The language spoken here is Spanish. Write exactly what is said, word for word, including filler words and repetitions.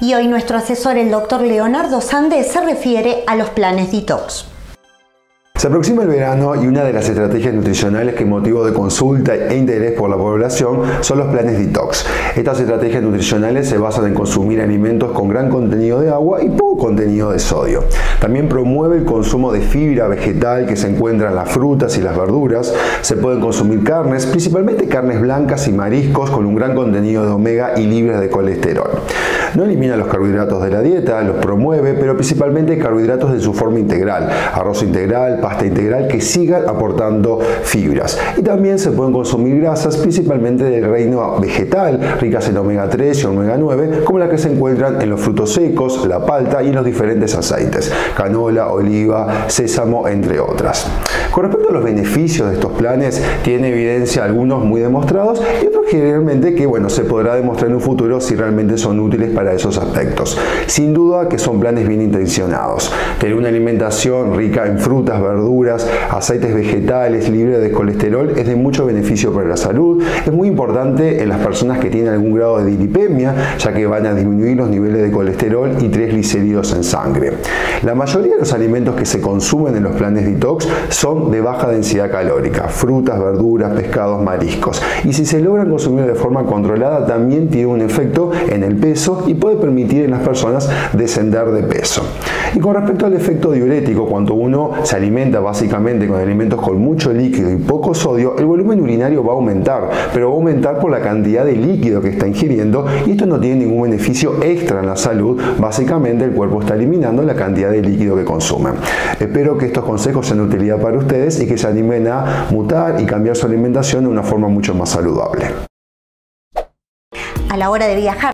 y hoy nuestro asesor, el doctor Leonardo Sande, se refiere a los planes detox. Se aproxima el verano y una de las estrategias nutricionales que motivo de consulta e interés por la población son los planes detox. Estas estrategias nutricionales se basan en consumir alimentos con gran contenido de agua y poco contenido de sodio. También promueve el consumo de fibra vegetal que se encuentra en las frutas y las verduras. Se pueden consumir carnes, principalmente carnes blancas y mariscos con un gran contenido de omega y libres de colesterol. No elimina los carbohidratos de la dieta, los promueve, pero principalmente carbohidratos de su forma integral, arroz integral, pasta integral, que sigan aportando fibras. Y también se pueden consumir grasas, principalmente del reino vegetal, ricas en omega tres y omega nueve, como las que se encuentran en los frutos secos, la palta y en los diferentes aceites, canola, oliva, sésamo, entre otras. Con respecto a los beneficios de estos planes, tiene evidencia algunos muy demostrados y otros generalmente que, bueno, se podrá demostrar en un futuro si realmente son útiles para esos aspectos. Sin duda que son planes bien intencionados. Tener una alimentación rica en frutas, verduras, aceites vegetales, libre de colesterol, es de mucho beneficio para la salud. Es muy importante en las personas que tienen algún grado de dislipemia, ya que van a disminuir los niveles de colesterol y triglicéridos en sangre. La mayoría de los alimentos que se consumen en los planes detox son de baja densidad calórica, frutas, verduras, pescados, mariscos. Y si se logran consumir de forma controlada, también tiene un efecto en el peso y puede permitir en las personas descender de peso. Y con respecto al efecto diurético, cuando uno se alimenta básicamente con alimentos con mucho líquido y poco sodio, el volumen urinario va a aumentar, pero va a aumentar por la cantidad de líquido que está ingiriendo, y esto no tiene ningún beneficio extra en la salud. Básicamente el cuerpo está eliminando la cantidad de líquido que consume. Espero que estos consejos sean de utilidad para ustedes y que se animen a mutar y cambiar su alimentación de una forma mucho más saludable. A la hora de viajar,